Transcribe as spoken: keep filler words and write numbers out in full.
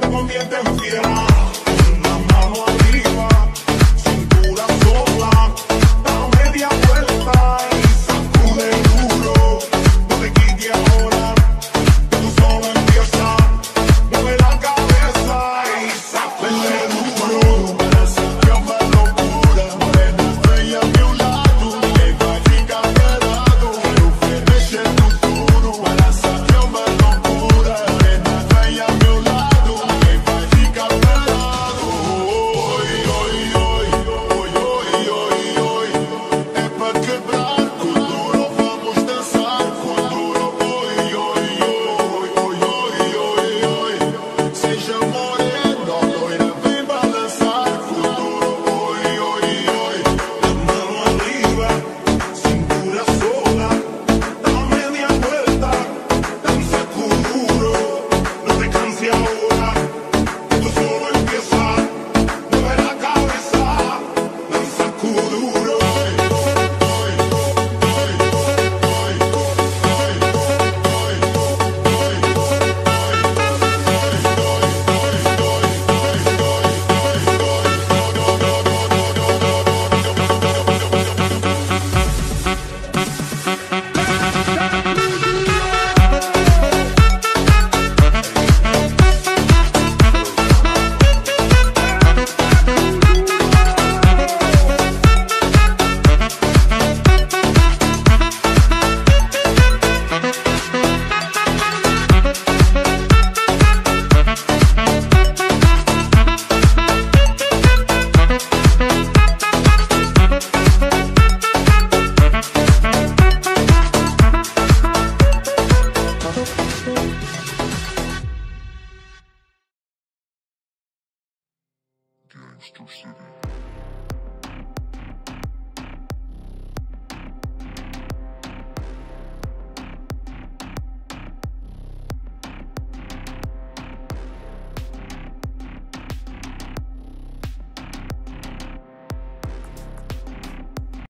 Te conviertes en piedra, una mano arriba.